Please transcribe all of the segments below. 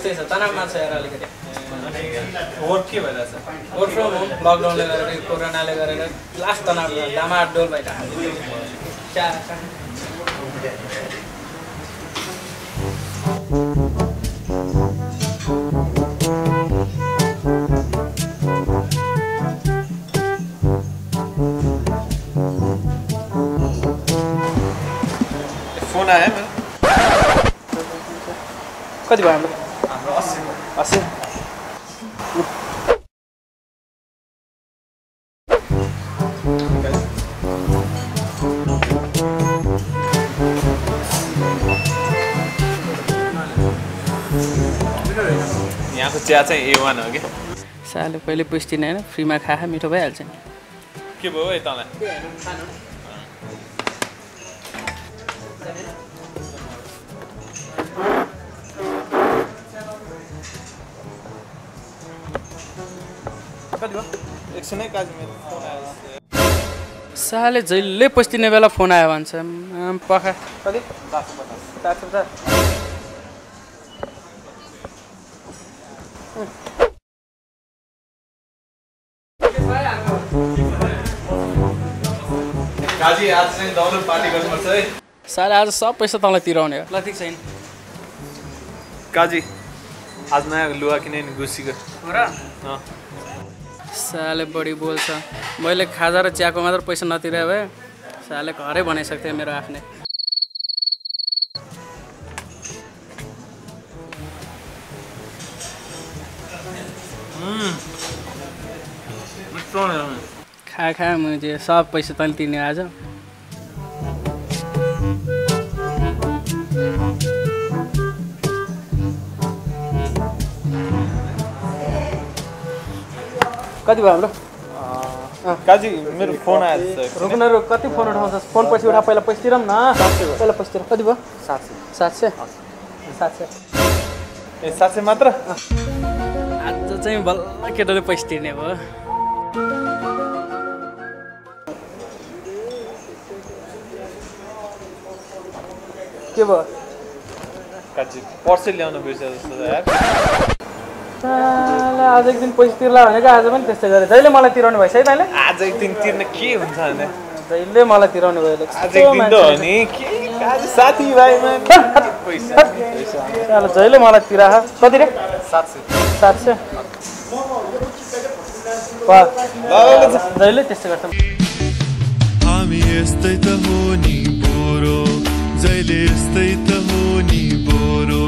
ऐसे सताना से यार अलग है वर्क की वजह से वर्क फ्रॉम होम लॉकडाउन लगा रहे कोरोना लगा रहे लास्ट तना दामा डोल बैठा क्या फोन आया है कति भयो हाम्रो 80 यहाँको चिया चाहिँ A1 हो के साले पहिले पुष्टिन हैन फ्रीमा खाखा मिठो भइहाल्छ नि के भयो है तँलाई खानु साले जहिले पस्तिने बेला फोन आयो भन्छ पखा कति 750 गाजी आज चाहिँ दौलत पार्टी गर्नुपर्छ है साले आज सब पैसा तँलाई तिराउने हो ल ठीक छैन गाजी आज नयाँ लुवा किने नि गुसीको हो र साले बड़ी बोल्छ मैले खाजा र चियाको मात्र पैसा नतिरे भए साले घरै बनाइसक्थे मेरो आफ्नै खा खा मुझे सब पैसा तैँले तिर्ने आज कति भयो हाम्रो काजी मेरो फोन आयो रुक्न रुक कति फोन उठाउँछस् फोन पछि उठा पहिला पैसा तिरम न पहिला पैसा तिरम कति भयो 700 ए 700 मात्र आज चाहिँ बल्ल केटाले पैसा तिर्ने भयो के भयो काजी पर्से ल्याउनु बिर्सेछ जस्तो यार आज एक दिन पैसा तिर्ला भनेको आज पनि त्यस्तै गरे जहिले मलाई तिराउने भइस है तैले आज एक दिन तिर्न के हुन्छ भने जहिले मलाई तिराउने भयो आज एक दिन त हो नि के आज साथी भाइमा पैसा साला जहिले मलाई तिरा कति रे 700 वाह जहिले त्यस्तै गर्छ हामी एस्तै त हो नि बोरो जहिले एस्तै त हो नि बोरो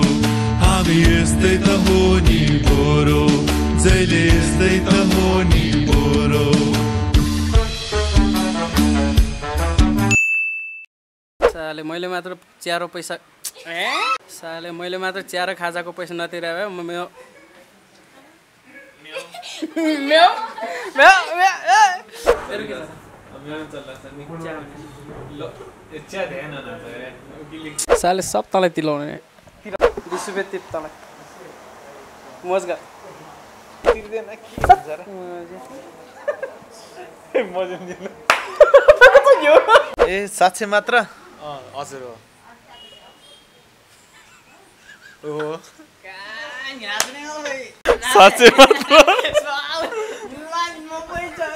हामी एस्तै त हो नि बोरो जहिले एस्तै त हो नि बोरो साले मैले मात्र चियारो पैसा साले मैले मात्र चियारो खाजाको पैसा नतिरे भए मेरो म्याउ म्याउ म्याउ साले सब तँलाई तिलाउने 20 रुपैयाँ टिप तँलाई मज गर तिर्दैन के हुन्छ र मजम दिनु ए 700 मात्र हजुर हो ओहो कान याद नै हो भाइ 700 मात्र लाइन म पैसा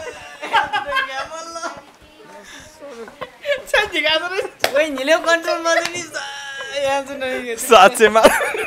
गमल्ला छ दिगादर ओइ निले कन्ट्रोल मले नि 700 मात्र